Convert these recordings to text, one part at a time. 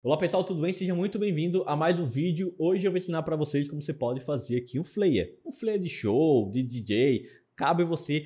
Olá pessoal, tudo bem? Seja muito bem-vindo a mais um vídeo. Hoje eu vou ensinar para vocês como você pode fazer aqui um flyer de show, de DJ. Cabe você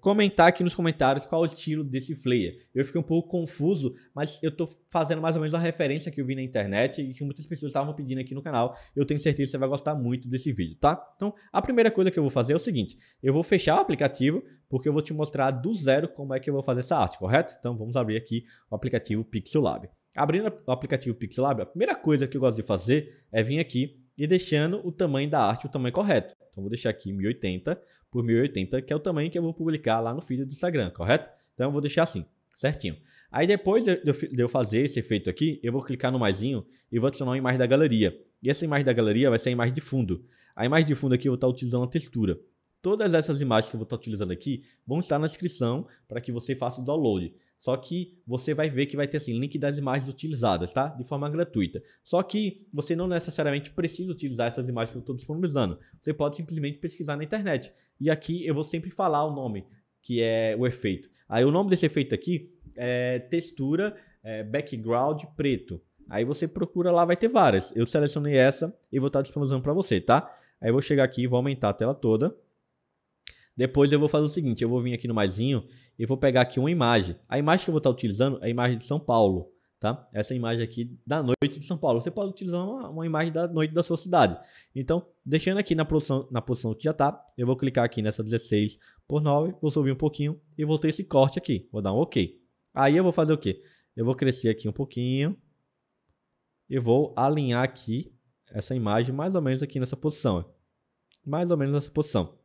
comentar aqui nos comentários qual o estilo desse flyer. Eu fiquei um pouco confuso, mas eu tô fazendo mais ou menos a referência que eu vi na internet e que muitas pessoas estavam pedindo aqui no canal. Eu tenho certeza que você vai gostar muito desse vídeo, tá? Então, a primeira coisa que eu vou fazer é o seguinte. Eu vou fechar o aplicativo, porque eu vou te mostrar do zero como é que eu vou fazer essa arte, correto? Então, vamos abrir aqui o aplicativo PixelLab. Abrindo o aplicativo PixelLab, a primeira coisa que eu gosto de fazer é vir aqui e deixando o tamanho da arte, o tamanho correto. Então, vou deixar aqui 1080 por 1080, que é o tamanho que eu vou publicar lá no feed do Instagram, correto? Então, eu vou deixar assim, certinho. Aí, depois de eu fazer esse efeito aqui, eu vou clicar no maisinho e vou adicionar uma imagem da galeria. E essa imagem da galeria vai ser a imagem de fundo. A imagem de fundo aqui eu vou estar utilizando a textura. Todas essas imagens que eu vou estar utilizando aqui vão estar na descrição para que você faça o download. Só que você vai ver que vai ter assim, link das imagens utilizadas, tá? De forma gratuita. Só que você não necessariamente precisa utilizar essas imagens que eu estou disponibilizando. Você pode simplesmente pesquisar na internet. E aqui eu vou sempre falar o nome, que é o efeito. Aí o nome desse efeito aqui é textura background preto. Aí você procura lá, vai ter várias. Eu selecionei essa e vou estar disponibilizando para você, tá? Aí eu vou chegar aqui e vou aumentar a tela toda. Depois eu vou fazer o seguinte, eu vou vir aqui no maisinho e vou pegar aqui uma imagem. A imagem que eu vou estar utilizando é a imagem de São Paulo, tá? Essa imagem aqui da noite de São Paulo. Você pode utilizar uma imagem da noite da sua cidade. Então, deixando aqui na posição que já tá, eu vou clicar aqui nessa 16:9, vou subir um pouquinho e vou ter esse corte aqui. Vou dar um OK. Aí eu vou fazer o quê? Eu vou crescer aqui um pouquinho e vou alinhar aqui essa imagem mais ou menos aqui nessa posição. Mais ou menos nessa posição.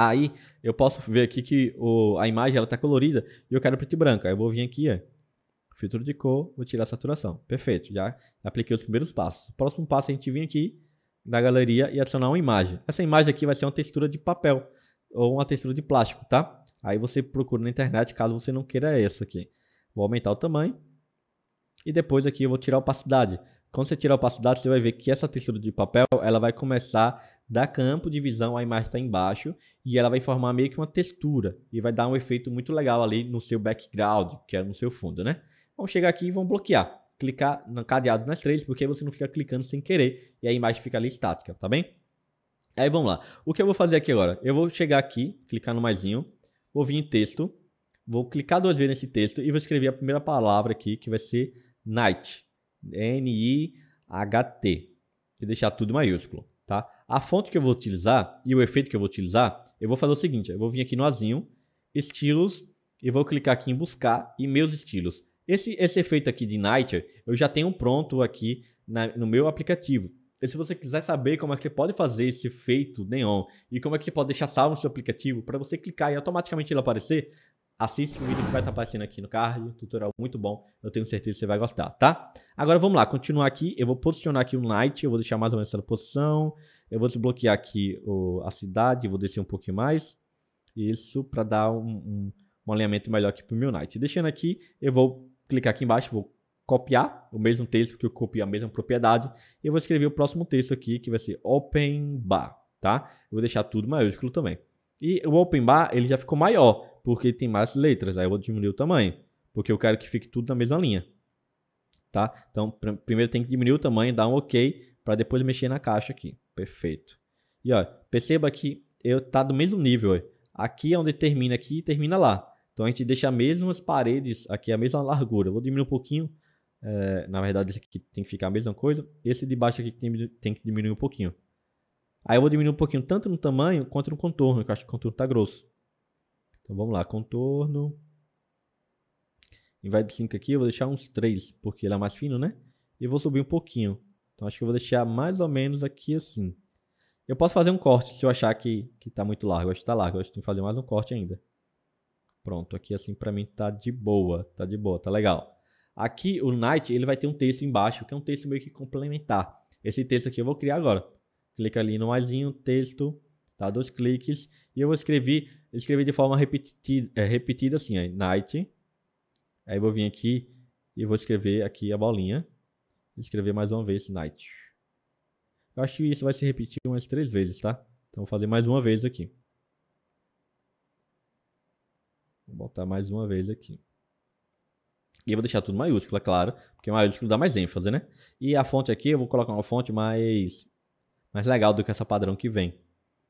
Aí eu posso ver aqui que a imagem está colorida e eu quero preto e branco. Aí eu vou vir aqui, ó, filtro de cor, vou tirar a saturação. Perfeito, já apliquei os primeiros passos. O próximo passo é a gente vir aqui na galeria e adicionar uma imagem. Essa imagem aqui vai ser uma textura de papel ou uma textura de plástico, tá? Aí você procura na internet caso você não queira essa aqui. Vou aumentar o tamanho e depois aqui eu vou tirar a opacidade. Quando você tirar a opacidade, você vai ver que essa textura de papel, ela vai começar da campo de visão, a imagem está embaixo e ela vai formar meio que uma textura e vai dar um efeito muito legal ali no seu background, que é no seu fundo, né? Vamos chegar aqui e vamos bloquear. Clicar no cadeado nas três, porque aí você não fica clicando sem querer e a imagem fica ali estática, tá bem? Aí vamos lá. O que eu vou fazer aqui agora? Eu vou chegar aqui, clicar no maisinho, vou vir em texto, vou clicar duas vezes nesse texto e vou escrever a primeira palavra aqui, que vai ser night, N-I-H-T, e deixar tudo maiúsculo, tá? A fonte que eu vou utilizar e o efeito que eu vou utilizar, eu vou fazer o seguinte, eu vou vir aqui no azinho, estilos, e vou clicar aqui em buscar e meus estilos. Esse efeito aqui de night, eu já tenho pronto aqui no meu aplicativo. E se você quiser saber como é que você pode fazer esse efeito neon e como é que você pode deixar salvo no seu aplicativo para você clicar e automaticamente ele aparecer, assiste o vídeo que vai estar aparecendo aqui no card, um tutorial muito bom, eu tenho certeza que você vai gostar, tá? Agora vamos lá, continuar aqui, eu vou posicionar aqui o night, eu vou deixar mais ou menos essa posição, eu vou desbloquear aqui a cidade, vou descer um pouquinho mais, isso para dar um alinhamento melhor aqui para o meu night. Deixando aqui, eu vou clicar aqui embaixo, vou copiar o mesmo texto, porque eu copiei a mesma propriedade, e eu vou escrever o próximo texto aqui, que vai ser open bar, tá? Eu vou deixar tudo maiúsculo também. E o open bar, ele já ficou maior, porque tem mais letras, aí eu vou diminuir o tamanho, porque eu quero que fique tudo na mesma linha, tá? Então, primeiro tem que diminuir o tamanho, dar um OK, para depois mexer na caixa aqui, perfeito. E ó, perceba que tá do mesmo nível, ó. Aqui é onde termina aqui e termina lá, então a gente deixa as mesmas paredes aqui, a mesma largura, eu vou diminuir um pouquinho, na verdade esse aqui tem que ficar a mesma coisa, esse de baixo aqui tem que diminuir um pouquinho. Aí eu vou diminuir um pouquinho, tanto no tamanho quanto no contorno, que eu acho que o contorno tá grosso. Então vamos lá, contorno. Em vez de 5 aqui, eu vou deixar uns 3, porque ele é mais fino, né? E vou subir um pouquinho. Então acho que eu vou deixar mais ou menos aqui assim. Eu posso fazer um corte se eu achar que tá muito largo. Eu acho que tá largo, eu acho que tem que fazer mais um corte ainda. Pronto, aqui assim pra mim tá de boa, tá legal. Aqui o night, ele vai ter um texto embaixo, que é um texto meio que complementar. Esse texto aqui eu vou criar agora. Clica ali no maisinho, texto, tá? 2 cliques e eu vou escrever de forma repetida assim, ó, night. Aí vou vir aqui e vou escrever aqui a bolinha. Escrever mais uma vez night. Eu acho que isso vai se repetir umas 3 vezes, tá? Então vou fazer mais uma vez aqui. Vou botar mais uma vez aqui. E eu vou deixar tudo maiúsculo, é claro, porque maiúsculo dá mais ênfase, né? E a fonte aqui, eu vou colocar uma fonte mais legal do que essa padrão que vem.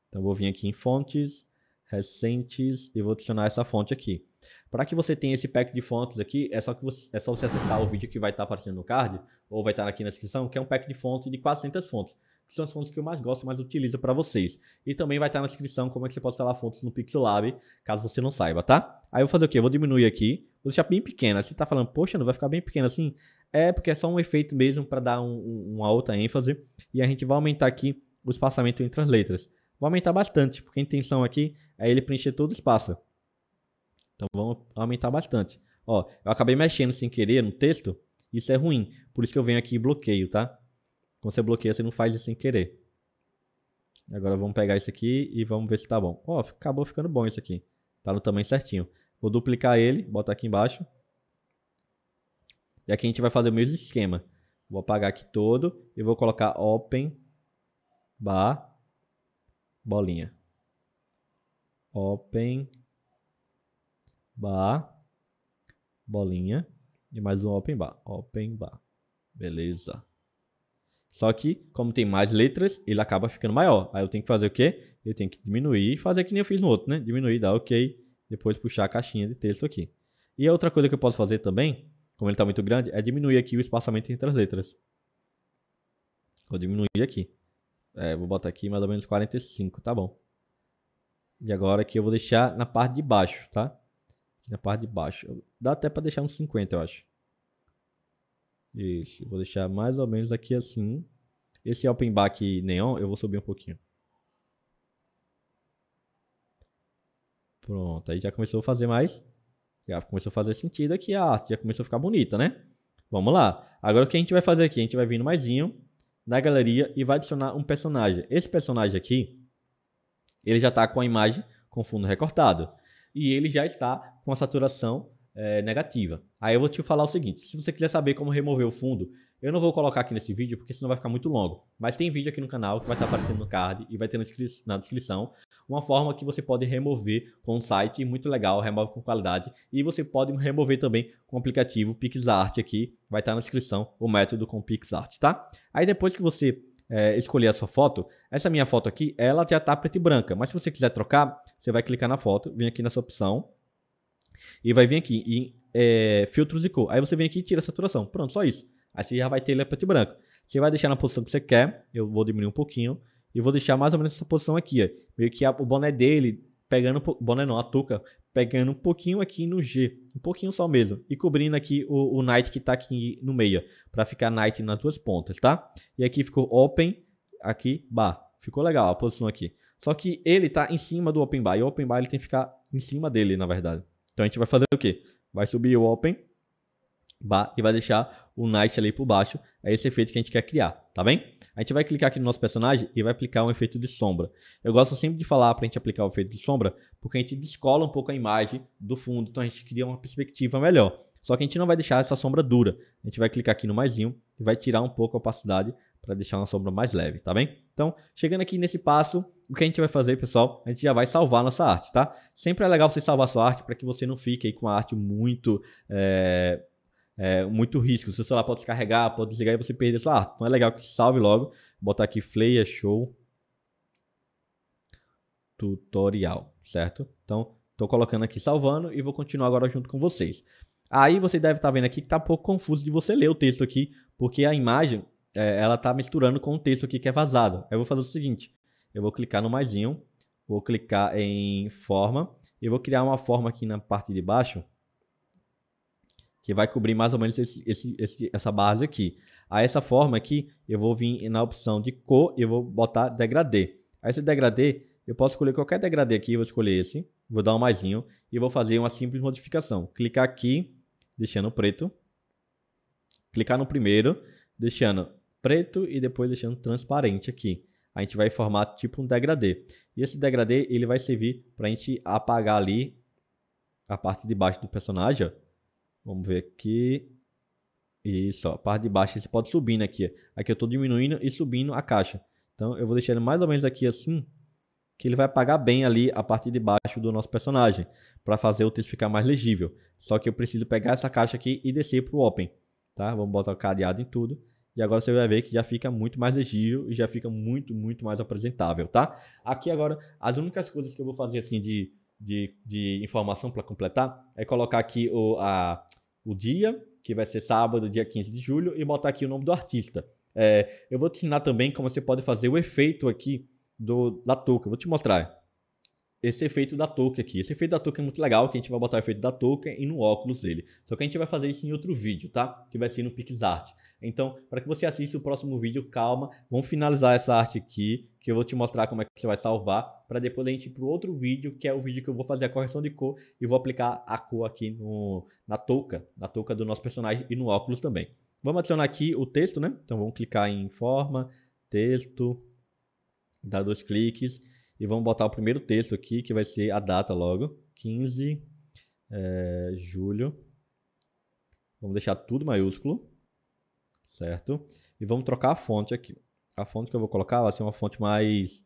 Então eu vou vir aqui em fontes, recentes, e vou adicionar essa fonte aqui. Para que você tenha esse pack de fontes aqui, é só você acessar o vídeo que vai estar aparecendo no card, ou vai estar aqui na descrição, que é um pack de fontes de 400 fontes. Que são as fontes que eu mais gosto, mais utilizo para vocês. E também vai estar na descrição como é que você pode instalar fontes no PixelLab, caso você não saiba, tá? Aí eu vou fazer o quê? Eu vou diminuir aqui, vou deixar bem pequena. Você tá falando, poxa, não vai ficar bem pequena assim? É porque é só um efeito mesmo para dar uma outra ênfase. E a gente vai aumentar aqui o espaçamento entre as letras. Vou aumentar bastante, porque a intenção aqui é ele preencher todo o espaço. Então vamos aumentar bastante. Ó, eu acabei mexendo sem querer no texto, isso é ruim. Por isso que eu venho aqui e bloqueio, tá? Quando você bloqueia, você não faz isso sem querer. Agora vamos pegar isso aqui e vamos ver se tá bom. Ó, acabou ficando bom isso aqui. Tá no tamanho certinho. Vou duplicar ele, botar aqui embaixo. E aqui a gente vai fazer o mesmo esquema. Vou apagar aqui todo e vou colocar open bar bolinha. Open bar bolinha e mais um open bar. Open bar. Beleza. Só que, como tem mais letras, ele acaba ficando maior. Aí eu tenho que fazer o quê? Eu tenho que diminuir e fazer que nem eu fiz no outro, né? Diminuir, dar OK. Depois puxar a caixinha de texto aqui. E a outra coisa que eu posso fazer também, como ele está muito grande, é diminuir aqui o espaçamento entre as letras. Vou diminuir aqui. É, vou botar aqui mais ou menos 45, tá bom. E agora aqui eu vou deixar na parte de baixo, tá? Aqui na parte de baixo. Dá até para deixar uns 50, eu acho. Isso, vou deixar mais ou menos aqui assim. Esse open bar aqui neon, eu vou subir um pouquinho. Pronto, aí já começou a fazer mais. Já começou a fazer sentido aqui a arte, já começou a ficar bonita, né? Vamos lá. Agora o que a gente vai fazer aqui? A gente vai vir no maisinho, na galeria e vai adicionar um personagem. Esse personagem aqui, ele já está com a imagem com fundo recortado. E ele já está com a saturação negativa. Aí eu vou te falar o seguinte, se você quiser saber como remover o fundo, eu não vou colocar aqui nesse vídeo porque senão vai ficar muito longo, mas tem vídeo aqui no canal que vai estar aparecendo no card e vai ter na descrição uma forma que você pode remover com um site, muito legal, remove com qualidade, e você pode remover também com o aplicativo PicsArt aqui, vai estar na descrição o método com PicsArt, tá? Aí depois que você escolher a sua foto, essa minha foto aqui, ela já está preta e branca, mas se você quiser trocar, você vai clicar na foto, vem aqui nessa opção, e vai vir aqui em filtros de cor. Aí você vem aqui e tira a saturação. Pronto, só isso. Aí você já vai ter ele preto e branco. Você vai deixar na posição que você quer. Eu vou diminuir um pouquinho. E vou deixar mais ou menos essa posição aqui. Ó. Meio que o boné dele, pegando... Boné não, a touca. Pegando um pouquinho aqui no G. Um pouquinho só mesmo. E cobrindo aqui o night que tá aqui no meio. Ó, pra ficar night nas duas pontas, tá? E aqui ficou open. Aqui, bar. Ficou legal a posição aqui. Só que ele tá em cima do open bar. E o open bar ele tem que ficar em cima dele, na verdade. Então a gente vai fazer o quê? Vai subir o open bar e vai deixar o night ali por baixo. É esse efeito que a gente quer criar, tá bem? A gente vai clicar aqui no nosso personagem e vai aplicar um efeito de sombra. Eu gosto sempre de falar para a gente aplicar o efeito de sombra, porque a gente descola um pouco a imagem do fundo, então a gente cria uma perspectiva melhor. Só que a gente não vai deixar essa sombra dura. A gente vai clicar aqui no maisinho e vai tirar um pouco a opacidade para deixar uma sombra mais leve, tá bem? Então, chegando aqui nesse passo, o que a gente vai fazer, pessoal, a gente já vai salvar a nossa arte, tá? Sempre é legal você salvar a sua arte para que você não fique aí com a arte muito, muito risco. O seu celular pode descarregar, pode desligar e você perder a sua arte. Então é legal que você salve logo. Vou botar aqui Flayer Show Tutorial, certo? Então, estou colocando aqui salvando e vou continuar agora junto com vocês. Aí você deve estar vendo aqui que está um pouco confuso de você ler o texto aqui, porque a imagem... ela tá misturando com o texto aqui que é vazado. Aí eu vou fazer o seguinte, eu vou clicar no maisinho, vou clicar em forma, eu vou criar uma forma aqui na parte de baixo, que vai cobrir mais ou menos essa base aqui. Aí essa forma aqui, eu vou vir na opção de cor, eu vou botar degradê. Aí esse degradê, eu posso escolher qualquer degradê aqui, eu vou escolher esse, vou dar um maisinho, e vou fazer uma simples modificação. Clicar aqui, deixando preto, clicar no primeiro, deixando preto e depois deixando transparente aqui. A gente vai formar tipo um degradê. E esse degradê, ele vai servir para a gente apagar ali a parte de baixo do personagem. Ó. Vamos ver aqui. Isso, ó, a parte de baixo, você pode subindo aqui. Ó. Aqui eu estou diminuindo e subindo a caixa. Então eu vou deixando mais ou menos aqui assim. que ele vai apagar bem ali a parte de baixo do nosso personagem, para fazer o texto ficar mais legível. Só que eu preciso pegar essa caixa aqui e descer para o Open, tá? Vamos botar o cadeado em tudo. E agora você vai ver que já fica muito mais legível e já fica muito mais apresentável, tá? Aqui agora, as únicas coisas que eu vou fazer assim de informação para completar é colocar aqui o dia, que vai ser sábado, dia 15 de julho, e botar aqui o nome do artista. Eu vou te ensinar também como você pode fazer o efeito aqui da touca. Eu vou te mostrar esse efeito da touca aqui. Esse efeito da touca é muito legal, que a gente vai botar o efeito da touca e no óculos dele. Só que a gente vai fazer isso em outro vídeo, tá? Que vai ser no PicsArt. Então, para que você assista o próximo vídeo, calma. Vamos finalizar essa arte aqui, que eu vou te mostrar como é que você vai salvar, para depois a gente ir para o outro vídeo, que é o vídeo que eu vou fazer a correção de cor e vou aplicar a cor aqui na touca do nosso personagem e no óculos também. Vamos adicionar aqui o texto, né? Então, vamos clicar em forma, texto, dar dois cliques. E vamos botar o primeiro texto aqui, que vai ser a data logo, 15 de julho. Vamos deixar tudo maiúsculo, certo? E vamos trocar a fonte aqui. A fonte que eu vou colocar vai ser uma fonte mais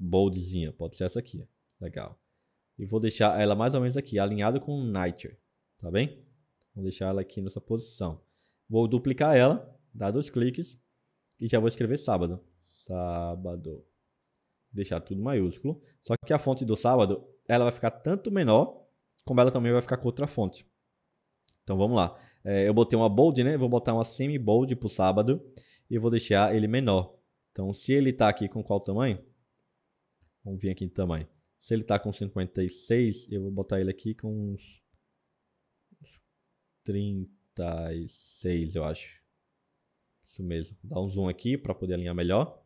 boldzinha, pode ser essa aqui. Legal. E vou deixar ela mais ou menos aqui, alinhada com o Nature, tá bem? Vou deixar ela aqui nessa posição. Vou duplicar ela, dar dois cliques e já vou escrever sábado. Sábado. Deixar tudo maiúsculo. Só que a fonte do sábado, ela vai ficar tanto menor, como ela também vai ficar com outra fonte. Então vamos lá. Eu botei uma bold, né? Vou botar uma semi-bold pro sábado e vou deixar ele menor. Então se ele tá aqui com qual tamanho? Vamos vir aqui em tamanho. Se ele tá com 56, eu vou botar ele aqui com uns 36, eu acho. Isso mesmo. Dá um zoom aqui para poder alinhar melhor.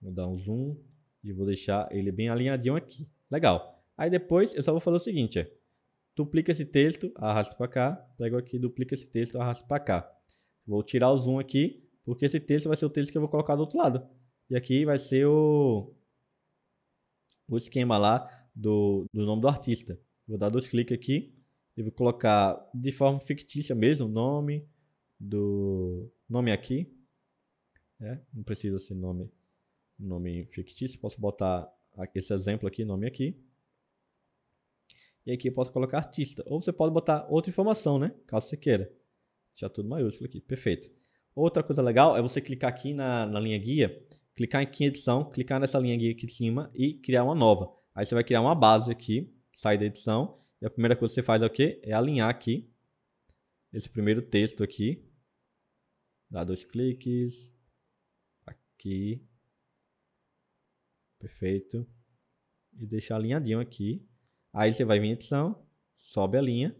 Vou dar um zoom e vou deixar ele bem alinhadinho aqui. Legal. Aí depois eu só vou fazer o seguinte, duplica esse texto, arrasta para cá, pego aqui, duplica esse texto, arrasta para cá. Vou tirar o zoom aqui, porque esse texto vai ser o texto que eu vou colocar do outro lado. E aqui vai ser o esquema lá do nome do artista. Vou dar dois cliques aqui e vou colocar de forma fictícia mesmo o nome do... Nome aqui. Não precisa ser nome fictício, posso botar esse exemplo aqui, nome aqui. E aqui eu posso colocar artista. Ou você pode botar outra informação, né? Caso você queira. Deixar tudo maiúsculo aqui, perfeito. Outra coisa legal é você clicar aqui na linha guia, clicar em edição, clicar nessa linha guia aqui de cima e criar uma nova. Aí você vai criar uma base aqui, sai da edição. E a primeira coisa que você faz é o quê? É alinhar aqui, esse primeiro texto aqui. Dá dois cliques. Aqui. Perfeito. E deixar alinhadinho aqui. Aí você vai vir em edição, sobe a linha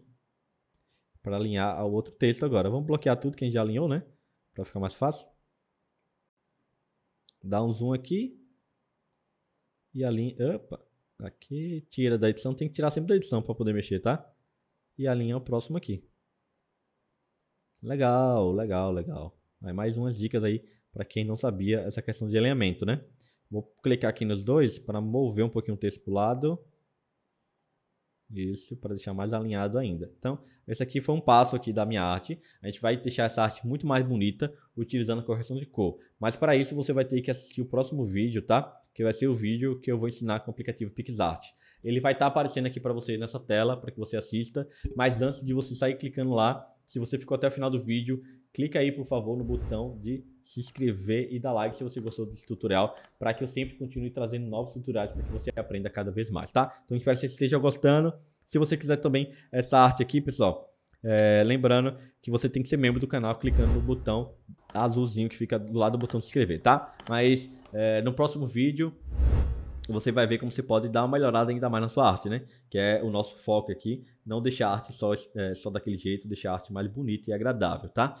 para alinhar ao outro texto agora. Vamos bloquear tudo que a gente já alinhou, né? Para ficar mais fácil. Dá um zoom aqui. E alinha, opa, aqui, tira da edição, tem que tirar sempre da edição para poder mexer, tá? E alinha o próximo aqui. Legal, legal, legal. Aí mais umas dicas aí para quem não sabia essa questão de alinhamento, né? Vou clicar aqui nos dois para mover um pouquinho o texto para o lado. Isso, para deixar mais alinhado ainda. Então, esse aqui foi um passo aqui da minha arte. A gente vai deixar essa arte muito mais bonita utilizando a correção de cor. Mas para isso, você vai ter que assistir o próximo vídeo, tá? Que vai ser o vídeo que eu vou ensinar com o aplicativo PicsArt. Ele vai estar aparecendo aqui para você nessa tela, para que você assista. Mas antes de você sair clicando lá, se você ficou até o final do vídeo, clica aí, por favor, no botão de se inscrever e dar like se você gostou desse tutorial, para que eu sempre continue trazendo novos tutoriais para que você aprenda cada vez mais, tá? Então, espero que você esteja gostando. Se você quiser também essa arte aqui, pessoal, lembrando que você tem que ser membro do canal clicando no botão azulzinho que fica do lado do botão de se inscrever, tá? Mas no próximo vídeo você vai ver como você pode dar uma melhorada ainda mais na sua arte, né? Que é o nosso foco aqui, não deixar a arte só daquele jeito, deixar a arte mais bonita e agradável, tá?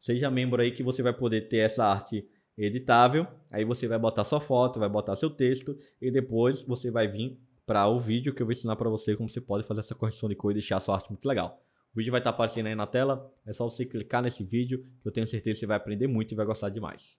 Seja membro aí que você vai poder ter essa arte editável. Aí você vai botar sua foto, vai botar seu texto e depois você vai vir para o vídeo que eu vou ensinar para você como você pode fazer essa correção de cor e deixar a sua arte muito legal. O vídeo vai estar aparecendo aí na tela. É só você clicar nesse vídeo que eu tenho certeza que você vai aprender muito e vai gostar demais.